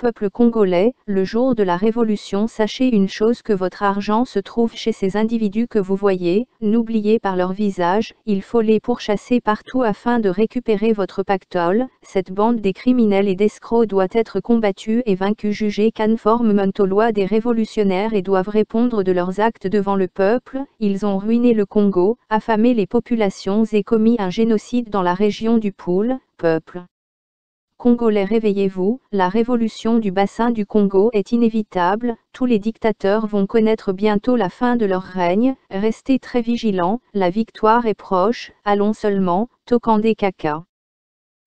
Peuple congolais, le jour de la révolution, sachez une chose, que votre argent se trouve chez ces individus que vous voyez, n'oubliez par leur visage, il faut les pourchasser partout afin de récupérer votre pactole, cette bande des criminels et d'escrocs doit être combattue et vaincue, jugée conformément aux lois des révolutionnaires et doivent répondre de leurs actes devant le peuple, ils ont ruiné le Congo, affamé les populations et commis un génocide dans la région du Poul, peuple. Congolais, réveillez-vous, la révolution du bassin du Congo est inévitable, tous les dictateurs vont connaître bientôt la fin de leur règne, restez très vigilants, la victoire est proche, allons seulement, Tokandé Kaka.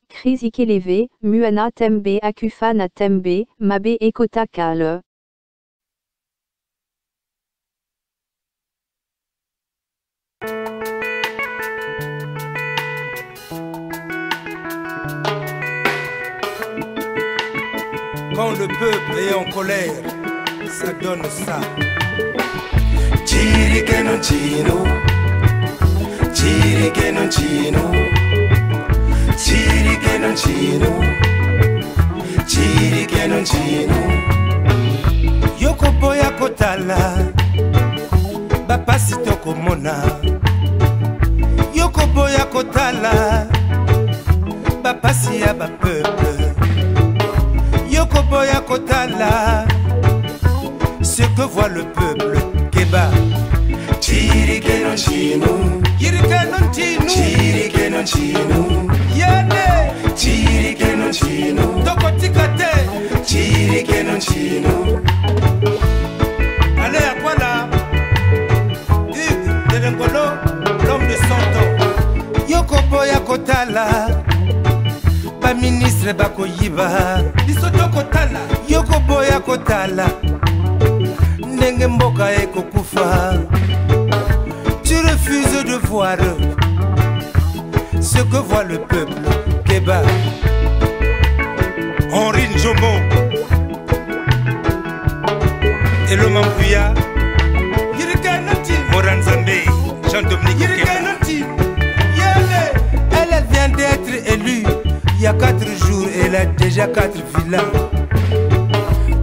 Crise Ikeleve, Muana Tembe Akufa na Tembe, Mabe Ekota Kale. Quand le peuple est en colère, ça donne ça. Yoko boya kotala, bapasi toko mona. Yoko boya kotala, bapasi ya ba peuple. Boya Kotala, ce que voit le peuple, Keba. Chirikeno Chino, Chirikeno Chino, Chirikeno Chino, Yane, Chirikeno Chino, Tokotikate, Chirikeno Chino. Allez, voilà, Hugues de Lengolo, l'homme de 100 ans. Yoko Boya Kotala. Ministre Bakoyiba, Bisoto Kotala, Yoko Boya Kotala, Nengemboka et Kokufa. Tu refuses de voir ce que voit le peuple, Keba. Henri Djombo et le Mampuya, Moranzambe, Jean-Dominique Keba. Elle vient d'être élue. Il y a 4 jours, elle a déjà 4 villas.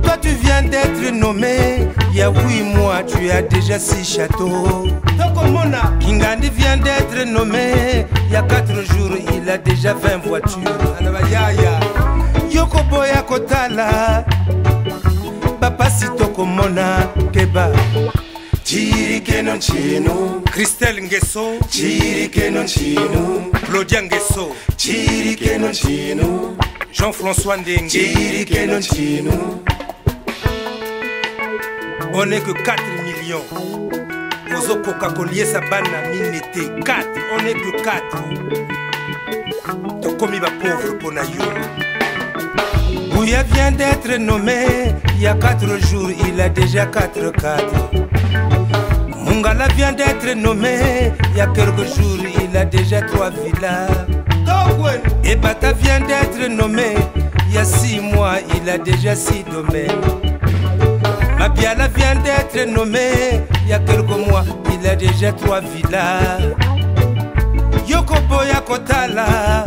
Toi tu viens d'être nommé, il y a 8 mois, tu as déjà 6 châteaux. Tokomona Kingani vient d'être nommé, il y a 4 jours, il a déjà 20 voitures. Yoko Boya Kotala, Papa si Tokomona Keba. Chirikeno Chino, Christelle Nguesso, Chirikeno Chino, Plodian Nguesso, Chirikeno Chino, Jean-François Nding, Chirikeno Chino. On n'est que 4 millions. Ozo Coca-Colier Sabana Minete, 4, on n'est que 4. Tokomi va pauvre Ponayo. Bouya vient d'être nommé, il y a 4 jours, il a déjà 4 cadres. Mungala vient d'être nommé, il y a quelques jours, il a déjà 3 villas. Et Bata vient d'être nommé, il y a 6 mois, il a déjà 6 domaines. Mabiala vient d'être nommé, il y a quelques mois, il a déjà 3 villas. Yoko Boya Kotala,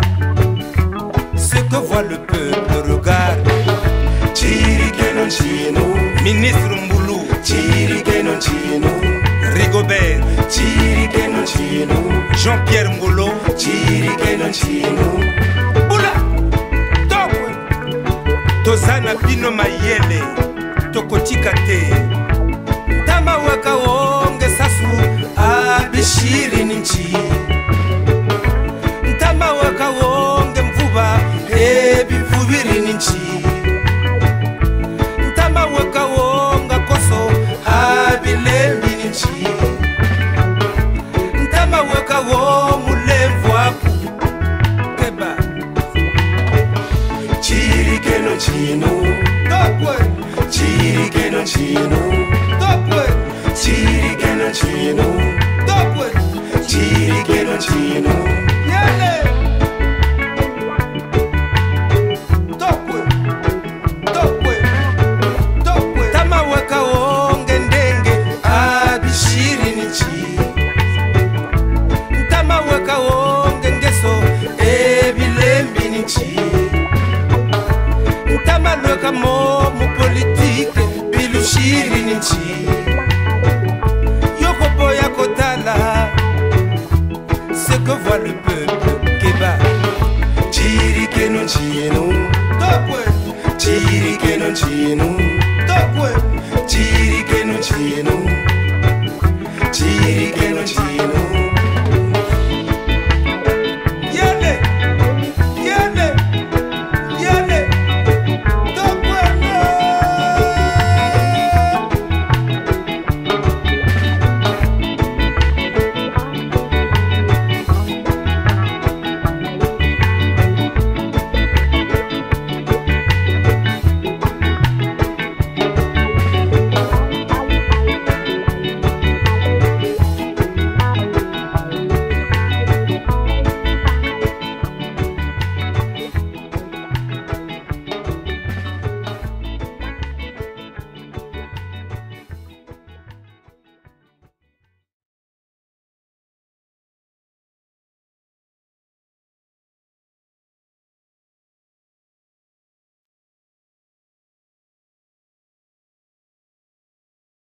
ce que voit le peuple, regarde. Chirikeno Chino, ministre Mboulou, Chirikeno Chino, Rigobert, Chirikeno Chino, Jean-Pierre Molo, Chirikeno Chino. Boula, Tokwe, Tozana Bino Mayele, Tokotikate, Tama Waka Wonge Sasu, Abishiri Ninchi, Tama Waka Wonge Mvuba, Ebi Mvubiri Ninchi, Tama Waka Wonga Koso, Abilemi. Ntama weka wo mulevu aku Keba. Chirikeno Chino, Tokwe, Chirikeno Chino, Tokwe, Chirikeno Chino, Tokwe, Chirikeno mu politike bilushiri nchi yoko boya kotala ce que voit le peuple keba chiri kenu chienu topwe chiri kenu chienu topwe chiri kenu chienu